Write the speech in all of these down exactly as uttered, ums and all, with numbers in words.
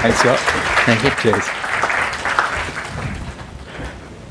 Thanks, Scott. Thank you. Cheers.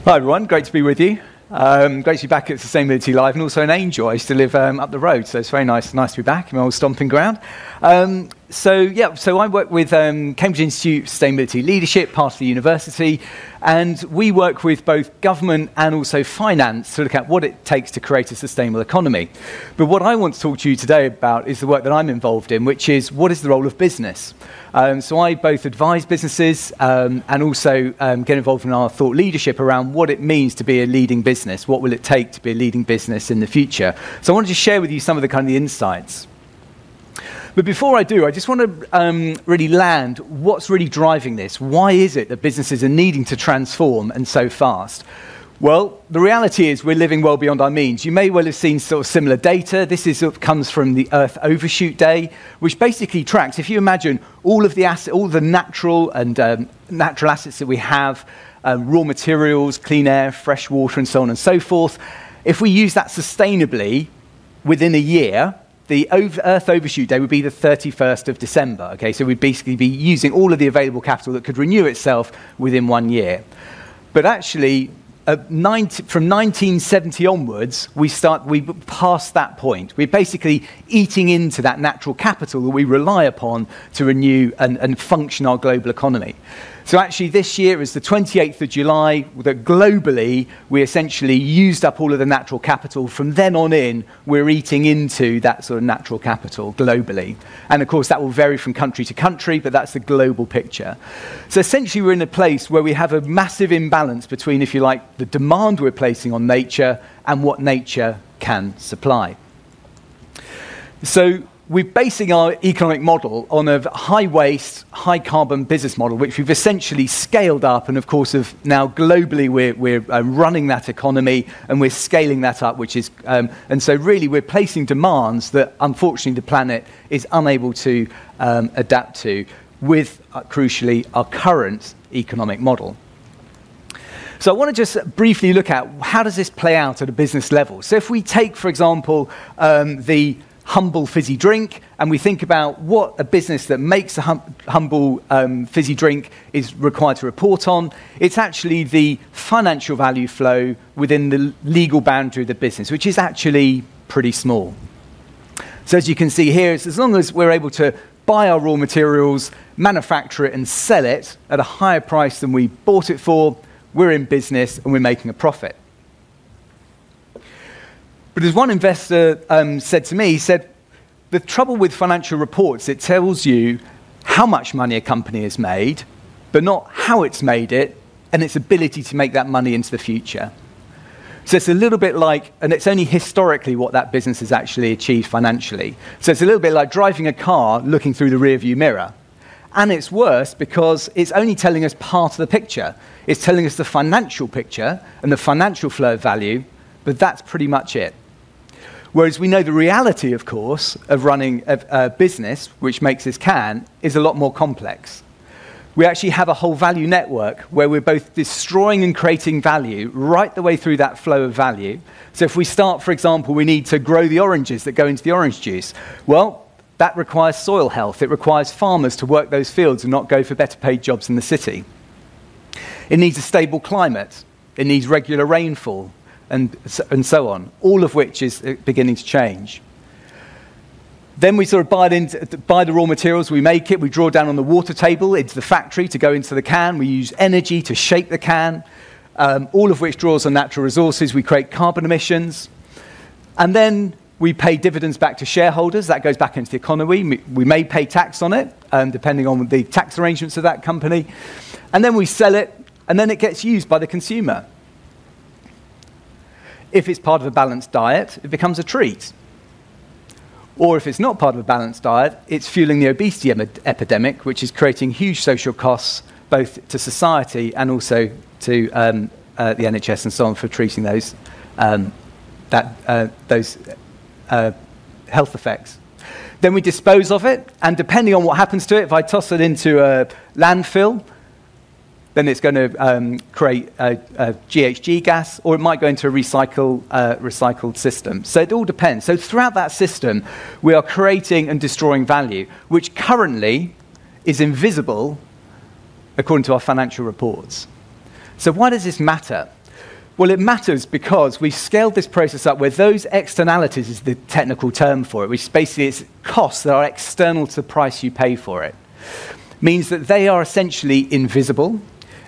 Hi, everyone. Great to be with you. Um, great to be back at Sustainability Live, and also in Angel. I used to live um, up the road, so it's very nice, nice to be back in my old stomping ground. Um, so, yeah, so I work with um, Cambridge Institute of Sustainability Leadership, part of the university, and we work with both government and also finance to look at what it takes to create a sustainable economy. But what I want to talk to you today about is the work that I'm involved in, which is what is the role of business? Um, so I both advise businesses um, and also um, get involved in our thought leadership around what it means to be a leading business. What will it take to be a leading business in the future? So I wanted to share with you some of the kind of the insights. But before I do, I just want to um, really land what's really driving this. Why is it that businesses are needing to transform and so fast? Well, the reality is we're living well beyond our means. You may well have seen sort of similar data. This is, comes from the Earth Overshoot Day, which basically tracks, if you imagine, all of the, asset, all the natural, and, um, natural assets that we have, um, raw materials, clean air, fresh water, and so on and so forth. If we use that sustainably within a year, the Earth Overshoot Day would be the thirty-first of December, okay? So we'd basically be using all of the available capital that could renew itself within one year. But actually, uh, nineteen, from nineteen seventy onwards, we, start, we passed that point. We're basically eating into that natural capital that we rely upon to renew and, and function our global economy. So actually this year is the twenty-eighth of July, that globally we essentially used up all of the natural capital. From then on in, we're eating into that sort of natural capital globally. And of course that will vary from country to country, but that's the global picture. So essentially we're in a place where we have a massive imbalance between, if you like, the demand we're placing on nature and what nature can supply. So we're basing our economic model on a high-waste, high-carbon business model, which we've essentially scaled up. And, of course, of now globally we're, we're uh, running that economy and we're scaling that up, which is... Um, and so, really, we're placing demands that, unfortunately, the planet is unable to um, adapt to with, uh, crucially, our current economic model. So I want to just briefly look at how does this play out at a business level. So if we take, for example, um, the... humble fizzy drink, and we think about what a business that makes a hum humble um, fizzy drink is required to report on. It's actually the financial value flow within the legal boundary of the business, which is actually pretty small. So as you can see here, it's as long as we're able to buy our raw materials, manufacture it and sell it at a higher price than we bought it for, we're in business and we're making a profit. But as one investor um, said to me, he said, the trouble with financial reports, it tells you how much money a company has made, but not how it's made it and its ability to make that money into the future. So it's a little bit like, and it's only historically what that business has actually achieved financially. So it's a little bit like driving a car looking through the rearview mirror. And it's worse because it's only telling us part of the picture. It's telling us the financial picture and the financial flow of value, but that's pretty much it. Whereas we know the reality, of course, of running a, a business, which makes this can, is a lot more complex. We actually have a whole value network where we're both destroying and creating value right the way through that flow of value. So if we start, for example, we need to grow the oranges that go into the orange juice. Well, that requires soil health. It requires farmers to work those fields and not go for better paid jobs in the city. It needs a stable climate. It needs regular rainfall. And so, and so on, all of which is beginning to change. Then we sort of buy, it into, buy the raw materials, we make it, we draw down on the water table into the factory to go into the can, we use energy to shape the can, um, all of which draws on natural resources, we create carbon emissions, and then we pay dividends back to shareholders, that goes back into the economy, we, we may pay tax on it, um, depending on the tax arrangements of that company, and then we sell it, and then it gets used by the consumer. If it's part of a balanced diet, it becomes a treat. Or if it's not part of a balanced diet, it's fueling the obesity epidemic, which is creating huge social costs, both to society and also to um, uh, the N H S and so on, for treating those, um, that, uh, those uh, health effects. Then we dispose of it, and depending on what happens to it, if I toss it into a landfill, then it's going to um, create a, a G H G gas, or it might go into a recycle, uh, recycled system. So it all depends. So throughout that system, we are creating and destroying value, which currently is invisible according to our financial reports. So why does this matter? Well, it matters because we've scaled this process up where those externalities is the technical term for it, which basically is costs that are external to the price you pay for it. Means that they are essentially invisible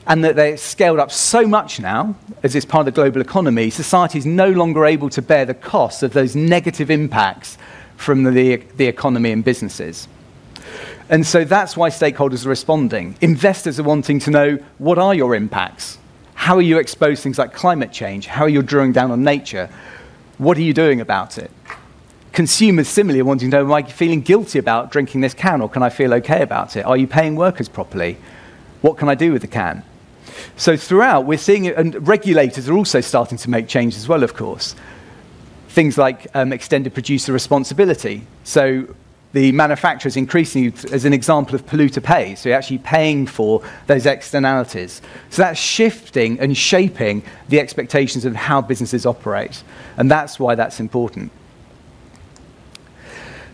and that they're scaled up so much now, as it's part of the global economy, society is no longer able to bear the cost of those negative impacts from the, the economy and businesses. And so that's why stakeholders are responding. Investors are wanting to know, what are your impacts? How are you exposed to things like climate change? How are you drawing down on nature? What are you doing about it? Consumers, similarly, are wanting to know, am I feeling guilty about drinking this can, or can I feel okay about it? Are you paying workers properly? What can I do with the can? So throughout, we're seeing, and regulators are also starting to make changes as well, of course. Things like um, extended producer responsibility. So the manufacturers increasingly, as an example of polluter pay, so you're actually paying for those externalities. So that's shifting and shaping the expectations of how businesses operate. And that's why that's important.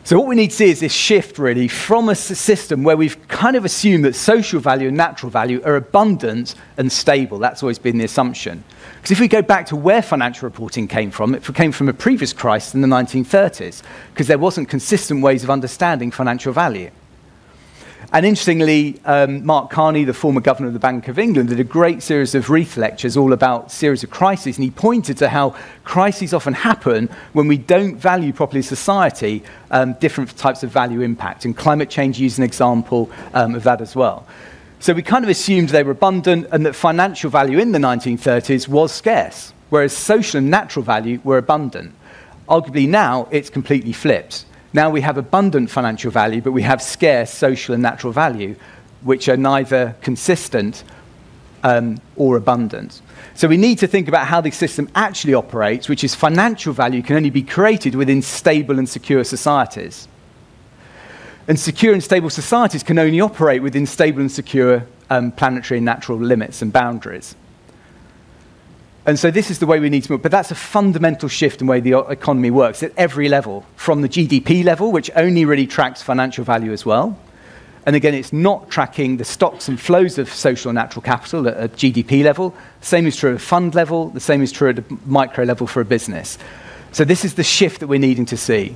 So what we need to see is this shift, really, from a system where we've kind of assumed that social value and natural value are abundant and stable. That's always been the assumption. Because if we go back to where financial reporting came from, it came from a previous crisis in the nineteen thirties, because there wasn't consistent ways of understanding financial value. And interestingly, um, Mark Carney, the former governor of the Bank of England, did a great series of Reith lectures all about series of crises, and he pointed to how crises often happen when we don't value properly society, um, different types of value impact, and climate change used an example um, of that as well. So we kind of assumed they were abundant and that financial value in the nineteen thirties was scarce, whereas social and natural value were abundant. Arguably now, it's completely flipped. Now we have abundant financial value, but we have scarce social and natural value, which are neither consistent um, or abundant. So we need to think about how the system actually operates, which is financial value can only be created within stable and secure societies. And secure and stable societies can only operate within stable and secure um, planetary and natural limits and boundaries. And so this is the way we need to move. But that's a fundamental shift in the way the economy works at every level, from the G D P level, which only really tracks financial value as well. And again, it's not tracking the stocks and flows of social and natural capital at a G D P level. Same is true at a fund level. The same is true at a micro level for a business. So this is the shift that we're needing to see.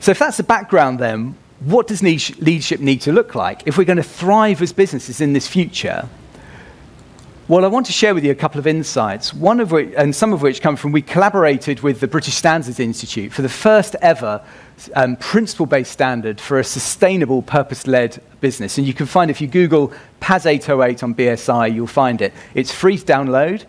So if that's the background, then, what does leadership need to look like? If we're going to thrive as businesses in this future, well, I want to share with you a couple of insights, one of which, and some of which come from, we collaborated with the British Standards Institute for the first ever um, principle-based standard for a sustainable, purpose-led business. And you can find, if you Google P A S eight oh eight on B S I, you'll find it. It's free to download.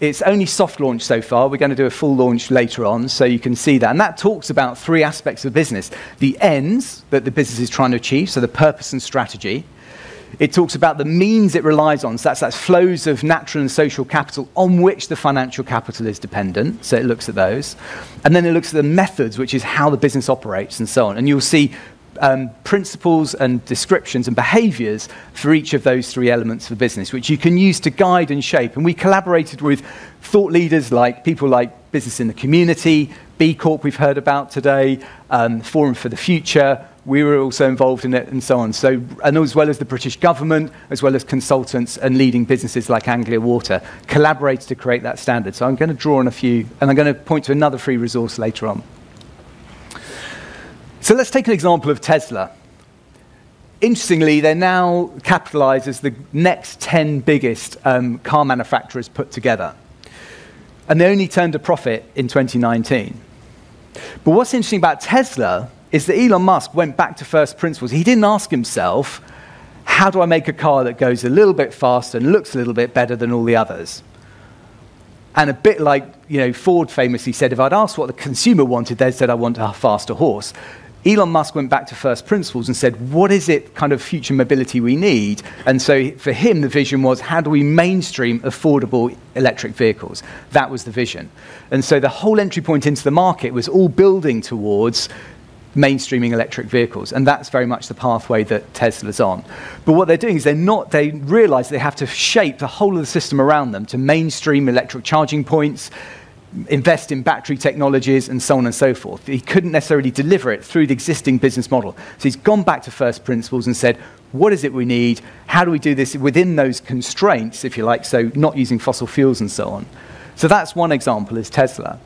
It's only soft launch so far. We're going to do a full launch later on, so you can see that. And that talks about three aspects of business. The ends that the business is trying to achieve, so the purpose and strategy. It talks about the means it relies on, so that's, that's flows of natural and social capital on which the financial capital is dependent, so it looks at those. And then it looks at the methods, which is how the business operates and so on. And you'll see um, principles and descriptions and behaviours for each of those three elements of the business, which you can use to guide and shape. And we collaborated with thought leaders like people like Business in the Community, B Corp we've heard about today, um, Forum for the Future. We were also involved in it, and so on. So, and as well as the British government, as well as consultants and leading businesses like Anglia Water, collaborated to create that standard. So I'm going to draw on a few, and I'm going to point to another free resource later on. So let's take an example of Tesla. Interestingly, they're now capitalized as the next ten biggest um, car manufacturers put together. And they only turned a profit in twenty nineteen. But what's interesting about Tesla is that Elon Musk went back to first principles. He didn't ask himself, how do I make a car that goes a little bit faster and looks a little bit better than all the others? And a bit like, you know, Ford famously said, if I'd asked what the consumer wanted, they said, I want a faster horse. Elon Musk went back to first principles and said, what is it kind of future mobility we need? And so for him, the vision was, how do we mainstream affordable electric vehicles? That was the vision. And so the whole entry point into the market was all building towards mainstreaming electric vehicles, and that's very much the pathway that Tesla's on. But what they're doing is they're not, they realise they have to shape the whole of the system around them to mainstream electric charging points, invest in battery technologies, and so on and so forth. He couldn't necessarily deliver it through the existing business model. So he's gone back to first principles and said, what is it we need? How do we do this within those constraints, if you like, so not using fossil fuels and so on. So that's one example, is Tesla.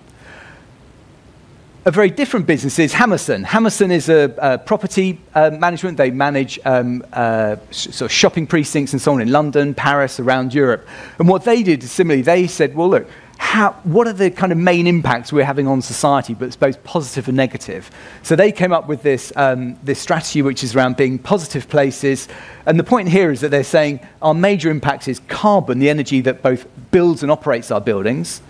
A very different business is Hammerson. Hammerson is a, a property uh, management. They manage um, uh, sh sort of shopping precincts and so on in London, Paris, around Europe. And what they did is similarly, they said, well, look, how, what are the kind of main impacts we're having on society, but it's both positive and negative? So they came up with this, um, this strategy, which is around being positive places. And the point here is that they're saying our major impact is carbon, the energy that both builds and operates our buildings.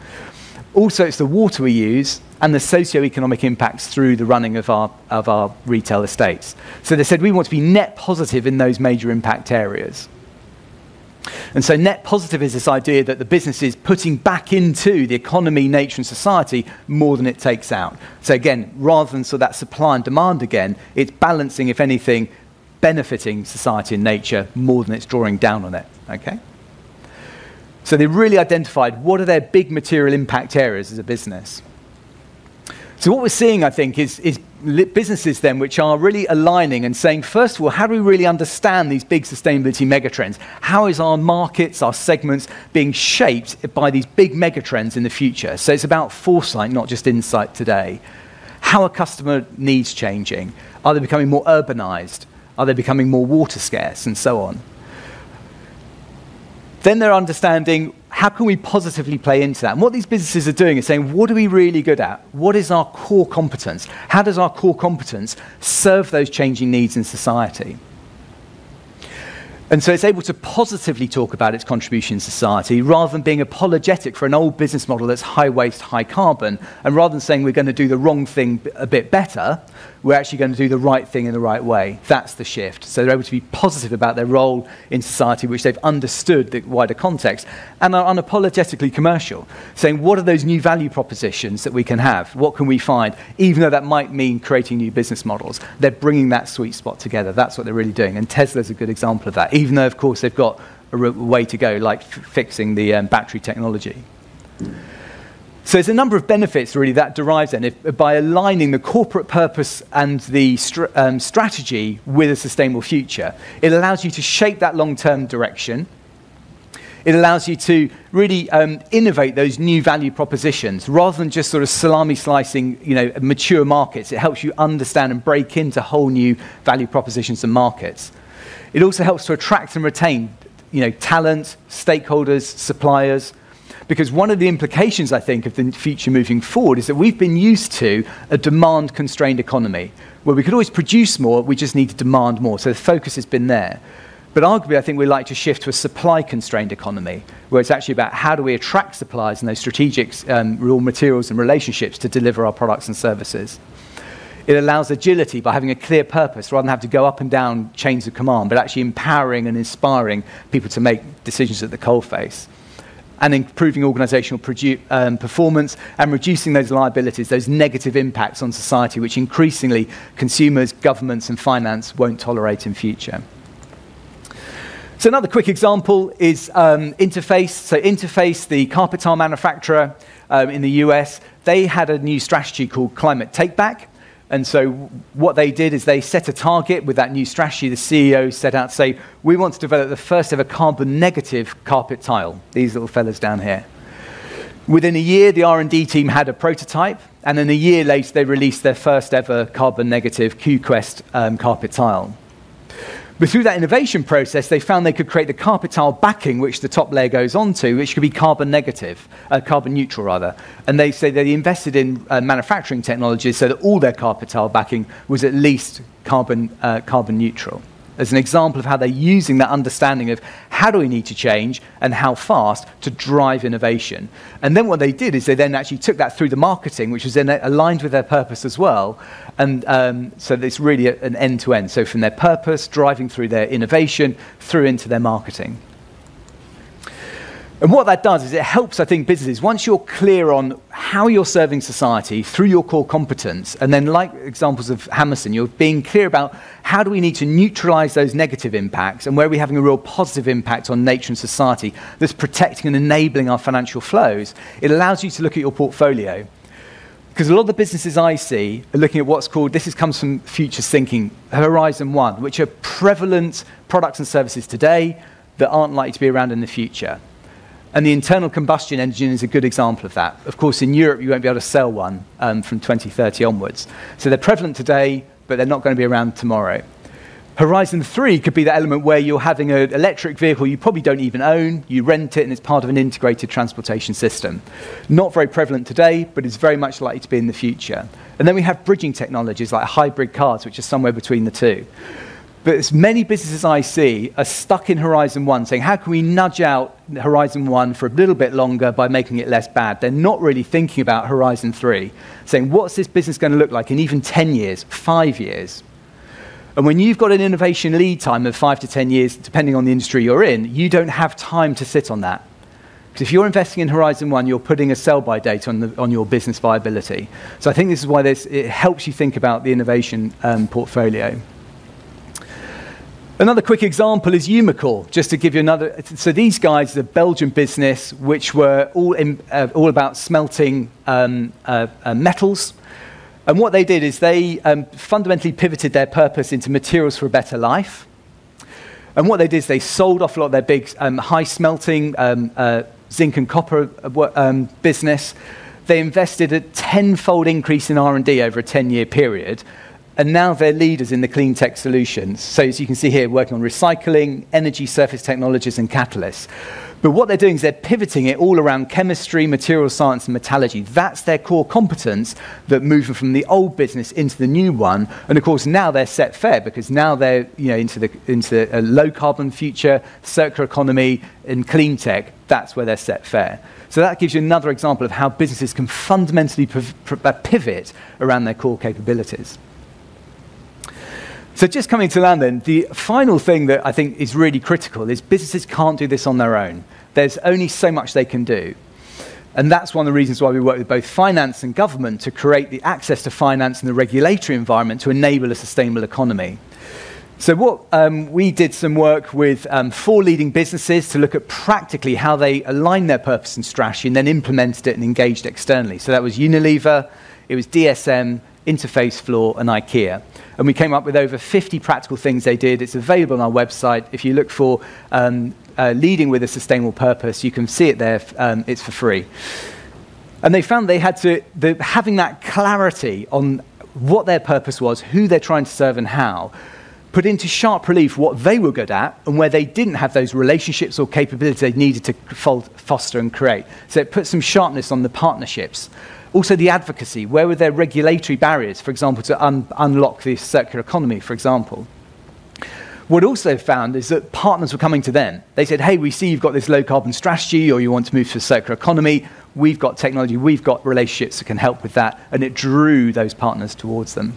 Also, it's the water we use and the socio-economic impacts through the running of our, of our retail estates. So they said we want to be net positive in those major impact areas. And so net positive is this idea that the business is putting back into the economy, nature, and society more than it takes out. So again, rather than sort of that supply and demand again, it's balancing, if anything, benefiting society and nature more than it's drawing down on it, okay? So they really identified what are their big material impact areas as a business. So what we're seeing, I think, is, is businesses then which are really aligning and saying, first of all, how do we really understand these big sustainability megatrends? How is our markets, our segments being shaped by these big megatrends in the future? So it's about foresight, not just insight today. How are customer needs changing? Are they becoming more urbanized? Are they becoming more water scarce? And so on. Then they're understanding, how can we positively play into that? And what these businesses are doing is saying, what are we really good at? What is our core competence? How does our core competence serve those changing needs in society? And so it's able to positively talk about its contribution in society rather than being apologetic for an old business model that's high waste, high carbon. And rather than saying we're going to do the wrong thing a bit better, we're actually going to do the right thing in the right way. That's the shift. So they're able to be positive about their role in society, which they've understood the wider context, and are unapologetically commercial, saying what are those new value propositions that we can have? What can we find? Even though that might mean creating new business models, they're bringing that sweet spot together. That's what they're really doing. And Tesla's a good example of that, even though, of course, they've got a way to go, like f fixing the um, battery technology. So there's a number of benefits, really, that derives then if, by aligning the corporate purpose and the str um, strategy with a sustainable future. It allows you to shape that long-term direction. It allows you to really um, innovate those new value propositions rather than just sort of salami slicing, you know, mature markets. It helps you understand and break into whole new value propositions and markets. It also helps to attract and retain, you know, talent, stakeholders, suppliers. Because one of the implications, I think, of the future moving forward is that we've been used to a demand-constrained economy, where we could always produce more, we just need to demand more. So the focus has been there. But arguably, I think we'd like to shift to a supply-constrained economy, where it's actually about how do we attract suppliers and those strategic um, raw materials and relationships to deliver our products and services. It allows agility by having a clear purpose, rather than have to go up and down chains of command, but actually empowering and inspiring people to make decisions at the coalface. And improving organizational um, performance and reducing those liabilities, those negative impacts on society, which increasingly consumers, governments, and finance won't tolerate in future. So another quick example is um, Interface. So Interface, the carpet tile manufacturer um, in the U S, they had a new strategy called Climate Takeback. And so what they did is they set a target with that new strategy. The C E O set out to say, we want to develop the first ever carbon negative carpet tile, these little fellas down here. Within a year, the R and D team had a prototype. And then a year later, they released their first ever carbon negative QQuest um, carpet tile. But through that innovation process, they found they could create the carpet tile backing, which the top layer goes onto, which could be carbon negative, uh, carbon neutral rather. And they say they invested in uh, manufacturing technologies so that all their carpet tile backing was at least carbon, uh, carbon neutral. As an example of how they're using that understanding of how do we need to change and how fast to drive innovation. And then what they did is they then actually took that through the marketing, which was then aligned with their purpose as well. And um, so it's really a, an end-to-end. So from their purpose, driving through their innovation, through into their marketing. And what that does is it helps, I think, businesses, once you're clear on how you're serving society through your core competence, and then like examples of Hammerson, you're being clear about how do we need to neutralize those negative impacts and where are we having a real positive impact on nature and society that's protecting and enabling our financial flows, it allows you to look at your portfolio. Because a lot of the businesses I see are looking at what's called, this is, comes from futures thinking, Horizon One, which are prevalent products and services today that aren't likely to be around in the future. And the internal combustion engine is a good example of that. Of course, in Europe, you won't be able to sell one um, from twenty thirty onwards. So they're prevalent today, but they're not going to be around tomorrow. Horizon three could be that element where you're having an electric vehicle you probably don't even own, you rent it, and it's part of an integrated transportation system. Not very prevalent today, but it's very much likely to be in the future. And then we have bridging technologies like hybrid cars, which are somewhere between the two. But as many businesses I see are stuck in Horizon one, saying, how can we nudge out Horizon one for a little bit longer by making it less bad? They're not really thinking about Horizon three, saying, what's this business going to look like in even ten years, five years? And when you've got an innovation lead time of five to ten years, depending on the industry you're in, you don't have time to sit on that. Because if you're investing in Horizon one, you're putting a sell-by date on, the, on your business viability. So I think this is why this, it helps you think about the innovation um, portfolio. Another quick example is Umicore, just to give you another. So these guys, the Belgian business, which were all, in, uh, all about smelting um, uh, uh, metals. And what they did is they um, fundamentally pivoted their purpose into materials for a better life. And what they did is they sold off a lot of their big um, high smelting um, uh, zinc and copper um, business. They invested a tenfold increase in R and D over a ten-year period. And now they're leaders in the clean tech solutions. So as you can see here, working on recycling, energy surface technologies, and catalysts. But what they're doing is they're pivoting it all around chemistry, material science, and metallurgy. That's their core competence that moving from the old business into the new one. And of course, now they're set fair because now they're you know, into, the, into a low-carbon future, circular economy, and clean tech. That's where they're set fair. So that gives you another example of how businesses can fundamentally pivot around their core capabilities. So just coming to land then, the final thing that I think is really critical is businesses can't do this on their own. There's only so much they can do. And that's one of the reasons why we work with both finance and government to create the access to finance and the regulatory environment to enable a sustainable economy. So what, um, we did some work with um, four leading businesses to look at practically how they align their purpose and strategy and then implemented it and engaged externally. So that was Unilever, it was D S M, Interface, Floor, and IKEA. And we came up with over fifty practical things they did. It's available on our website. If you look for um, uh, leading with a sustainable purpose, you can see it there. Um, it's for free. And they found they had to, the, having that clarity on what their purpose was, who they're trying to serve and how, put into sharp relief what they were good at and where they didn't have those relationships or capabilities they needed to foster and create. So it put some sharpness on the partnerships. Also the advocacy, where were there regulatory barriers, for example, to un unlock the circular economy, for example. What also found is that partners were coming to them. They said, hey, we see you've got this low carbon strategy or you want to move to a circular economy. We've got technology, we've got relationships that can help with that. And it drew those partners towards them.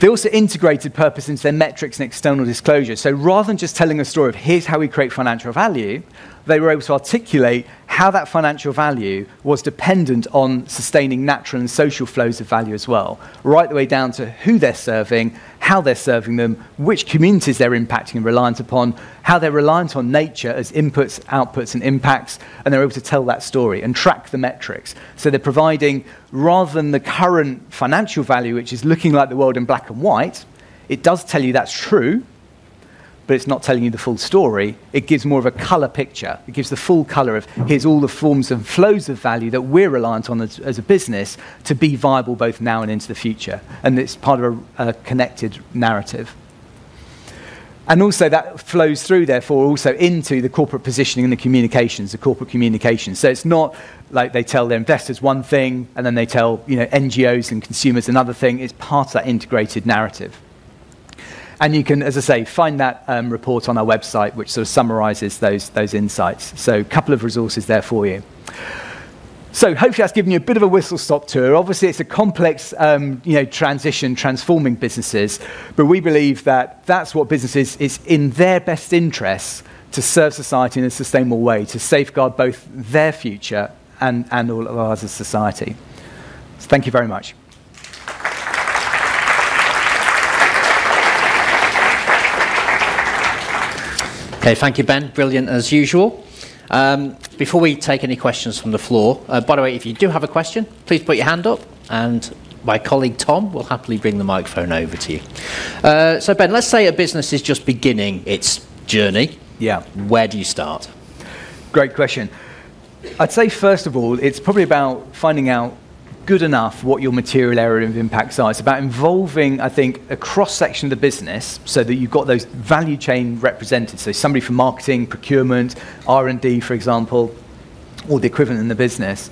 They also integrated purpose into their metrics and external disclosure. So rather than just telling a story of here's how we create financial value, they were able to articulate how that financial value was dependent on sustaining natural and social flows of value as well, right the way down to who they're serving, how they're serving them, which communities they're impacting and reliant upon, how they're reliant on nature as inputs, outputs, and impacts, and they're able to tell that story and track the metrics. So they're providing, rather than the current financial value, which is looking like the world in black and white, it does tell you that's true, but it's not telling you the full story. It gives more of a color picture. It gives the full color of here's all the forms and flows of value that we're reliant on as, as a business to be viable both now and into the future. And it's part of a, a connected narrative. And also that flows through, therefore, also into the corporate positioning and the communications, the corporate communications. So it's not like they tell their investors one thing and then they tell you know, N G Os and consumers another thing. It's part of that integrated narrative. And you can, as I say, find that um, report on our website, which sort of summarizes those, those insights. So a couple of resources there for you. So hopefully that's given you a bit of a whistle-stop tour. Obviously, it's a complex um, you know, transition, transforming businesses. But we believe that that's what businesses, it's in their best interests to serve society in a sustainable way, to safeguard both their future and, and all of ours as society. So thank you very much. Okay, thank you, Ben. Brilliant as usual. Um, before we take any questions from the floor, uh, by the way, if you do have a question, please put your hand up, and my colleague Tom will happily bring the microphone over to you. Uh, so, Ben, let's say a business is just beginning its journey. Yeah. Where do you start? Great question. I'd say, first of all, it's probably about finding out good enough what your material area of impacts are. It's about involving, I think, a cross-section of the business so that you've got those value chain represented. So somebody from marketing, procurement, R and D, for example, or the equivalent in the business.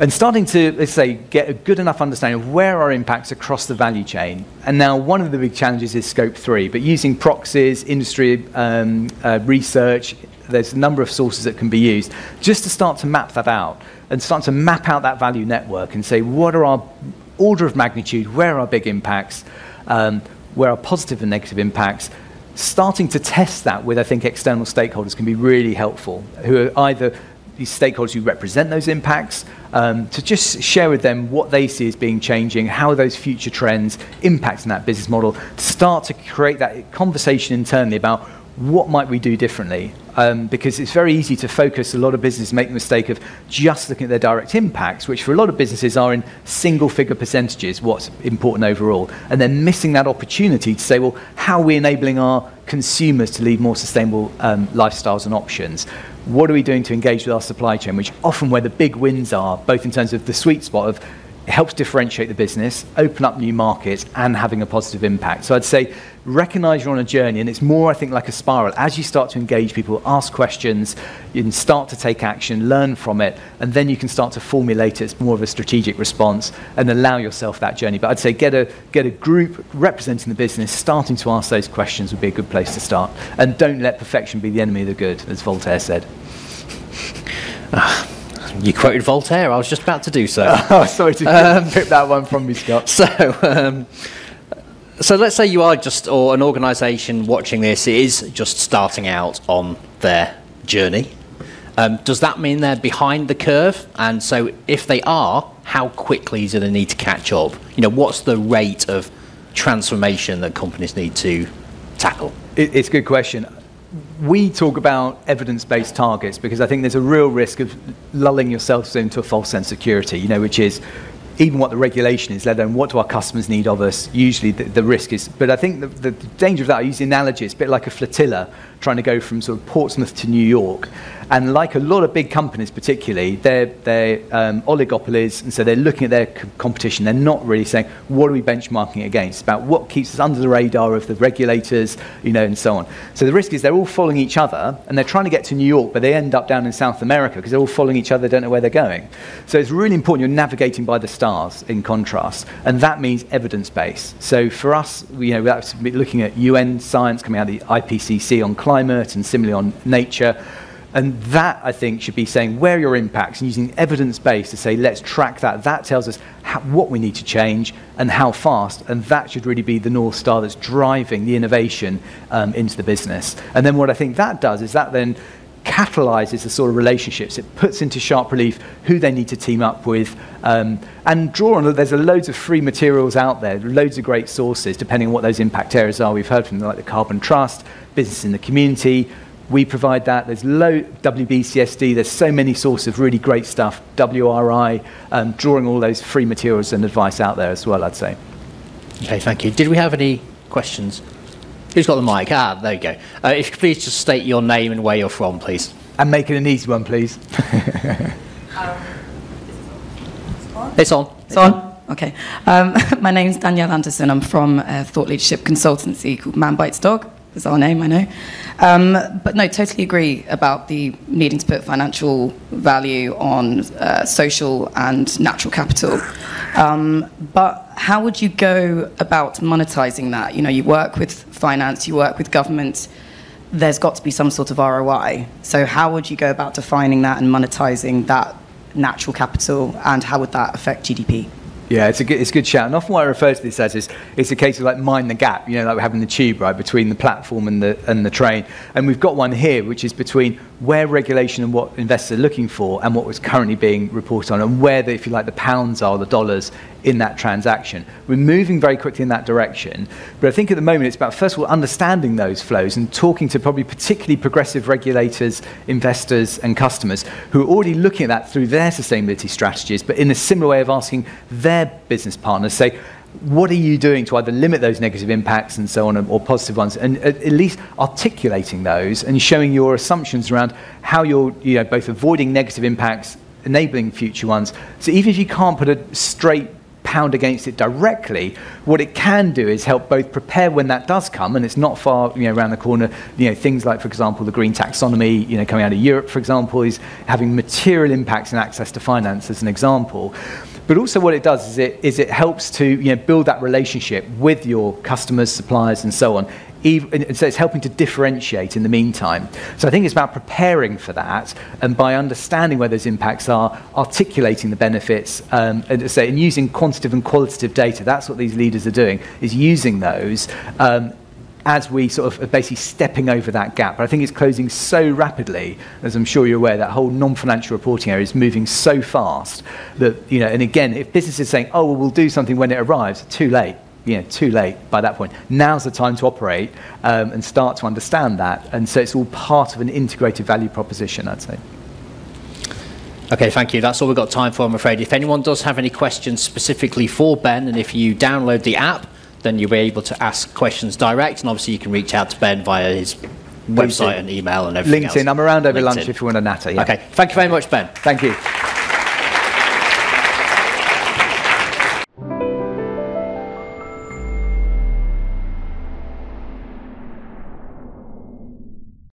And starting to, let's say, get a good enough understanding of where our impacts across the value chain. And now one of the big challenges is scope three, but using proxies, industry um, uh, research, there's a number of sources that can be used, just to start to map that out and start to map out that value network and say, what are our order of magnitude, where are our big impacts, um, where are positive and negative impacts. Starting to test that with, I think, external stakeholders can be really helpful, who are either these stakeholders who represent those impacts, um, to just share with them what they see as being changing, how are those future trends impacting that business model, to start to create that conversation internally about what might we do differently. Um, because it's very easy to focus, a lot of businesses make the mistake of just looking at their direct impacts, which for a lot of businesses are in single figure percentages, what's important overall, and then missing that opportunity to say, well, how are we enabling our consumers to lead more sustainable um, lifestyles and options? What are we doing to engage with our supply chain, which often where the big wins are, both in terms of the sweet spot of it helps differentiate the business, open up new markets, and having a positive impact. So I'd say recognize you're on a journey, and it's more, I think, like a spiral. As you start to engage people, ask questions, you can start to take action, learn from it, and then you can start to formulate it as more of a strategic response and allow yourself that journey. But I'd say get a, get a group representing the business, starting to ask those questions would be a good place to start. And don't let perfection be the enemy of the good, as Voltaire said. You quoted Voltaire. I was just about to do so. Oh, sorry to um, rip that one from me, Scott. So, um, so let's say you are just, or an organisation watching this is just starting out on their journey. Um, does that mean they're behind the curve? And so, if they are, how quickly do they need to catch up? You know, what's the rate of transformation that companies need to tackle? It, it's a good question. We talk about evidence-based targets because I think there's a real risk of lulling yourselves into a false sense of security, you know, which is even what the regulation is, let alone what do our customers need of us. Usually the, the risk is, but I think the, the danger of that, I use the analogy, it's a bit like a flotilla trying to go from sort of Portsmouth to New York. And like a lot of big companies particularly, they're, they're um, oligopolies, and so they're looking at their co competition. They're not really saying, what are we benchmarking against? It's about what keeps us under the radar of the regulators, you know, and so on. So the risk is they're all following each other, and they're trying to get to New York, but they end up down in South America because they're all following each other, they don't know where they're going. So it's really important you're navigating by the stars, in contrast, and that means evidence-based. So for us, you know, that's looking at U N science coming out of the I P C C on climate and similarly on nature. And that, I think, should be saying where are your impacts and using evidence-based to say, let's track that. That tells us how, what we need to change and how fast. And that should really be the North Star that's driving the innovation um, into the business. And then what I think that does is that then catalyzes the sort of relationships. It puts into sharp relief who they need to team up with um, and draw on. There's loads of free materials out there, loads of great sources, depending on what those impact areas are. We've heard from them, like the Carbon Trust, Business in the Community. We provide that. There's low W B C S D. There's so many sources of really great stuff. W R I, um, drawing all those free materials and advice out there as well, I'd say. Okay, thank you. Did we have any questions? Who's got the mic? Ah, there you go. Uh, if you could please just state your name and where you're from, please. And make it an easy one, please. um, it's on. It's on. It's on. Okay. Um, my name's Danielle Anderson. I'm from a thought leadership consultancy called Man Bites Dog. Bizarre name, I know. Um, but no, totally agree about the needing to put financial value on uh, social and natural capital. Um, but how would you go about monetizing that? You know, you work with finance, you work with government, there's got to be some sort of R O I. So how would you go about defining that and monetizing that natural capital, and how would that affect G D P? Yeah, it's a good, it's a good shout. And often what I refer to this as is it's a case of like mind the gap, you know, like we're having the tube, right, between the platform and the, and the train. And we've got one here, which is between where regulation and what investors are looking for and what was currently being reported on and where, the, if you like, the pounds are, the dollars in that transaction. We're moving very quickly in that direction. But I think at the moment it's about, first of all, understanding those flows and talking to probably particularly progressive regulators, investors and customers who are already looking at that through their sustainability strategies, but in a similar way of asking their business partners, say, what are you doing to either limit those negative impacts and so on, or positive ones, and at least articulating those and showing your assumptions around how you're, you know, both avoiding negative impacts, enabling future ones. So even if you can't put a straight pound against it directly, what it can do is help both prepare when that does come, and it's not far, you know, around the corner. You know, things like, for example, the green taxonomy, you know, coming out of Europe, for example, is having material impacts in access to finance, as an example. But also what it does is it, is it helps to, you know, build that relationship with your customers, suppliers, and so on. Even, and so it's helping to differentiate in the meantime. So I think it's about preparing for that, and by understanding where those impacts are, articulating the benefits, um, and, so, and using quantitative and qualitative data. That's what these leaders are doing, is using those um, as we sort of are basically stepping over that gap. But I think it's closing so rapidly, as I'm sure you're aware, that whole non-financial reporting area is moving so fast that, you know, and again, if businesses are saying, oh, well, we'll do something when it arrives, too late. You know, too late by that point. Now's the time to operate um, and start to understand that. And so it's all part of an integrated value proposition, I'd say. Okay, thank you. That's all we've got time for, I'm afraid. If anyone does have any questions specifically for Ben, and if you download the app, then you'll be able to ask questions direct. And obviously you can reach out to Ben via his website and email and everything LinkedIn. else. LinkedIn. I'm around over LinkedIn. lunch if you want to natter. Yeah. Okay, thank you very much, Ben. Thank you.